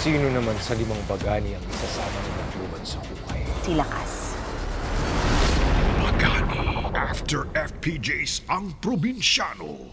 Sino naman sa limang Bagani ang isasama ng matluban sa hukay? Si Lakas. Bagani, after FPJ's Ang Probinsyano.